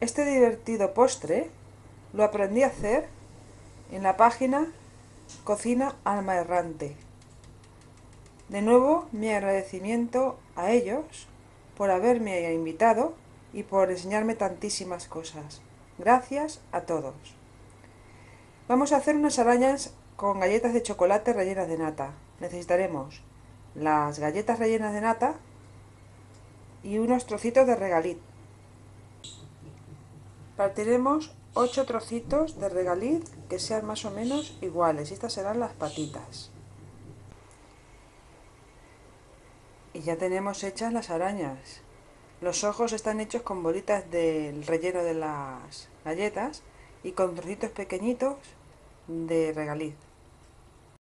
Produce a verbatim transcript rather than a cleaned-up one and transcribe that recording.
Este divertido postre lo aprendí a hacer en la página Cocina Alma Errante. De nuevo, mi agradecimiento a ellos por haberme invitado y por enseñarme tantísimas cosas. Gracias a todos. Vamos a hacer unas arañas con galletas de chocolate rellenas de nata. Necesitaremos las galletas rellenas de nata y unos trocitos de regaliz. Partiremos ocho trocitos de regaliz que sean más o menos iguales. Estas serán las patitas. Y ya tenemos hechas las arañas. Los ojos están hechos con bolitas del relleno de las galletas y con trocitos pequeñitos de regaliz.